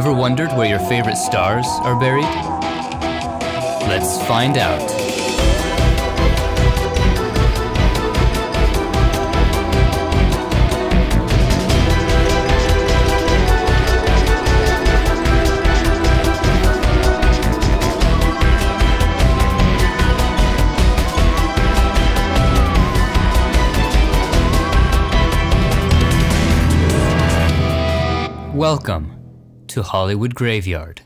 Ever wondered where your favorite stars are buried? Let's find out. Welcome to Hollywood Graveyard.